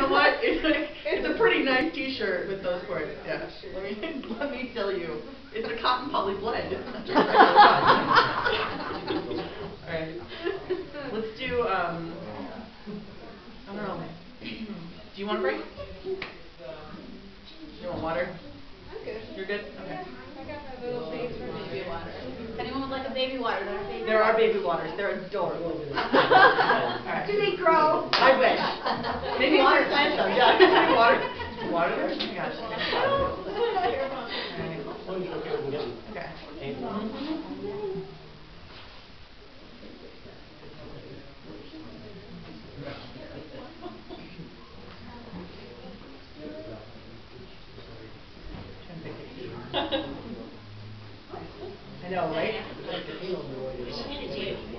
know what? It's a pretty nice T-shirt with those words. Yeah. Let me tell you, it's a cotton poly blend. All right. Let's do. I don't know. Do you want a break? You want water? I'm good. You're good. Okay. I got my little baby water. Anyone would like a baby water? There are baby waters. They're adorable. Right. Do they grow? I wish. Maybe water plants them. Yeah. Water. Gosh. Okay. I know, right?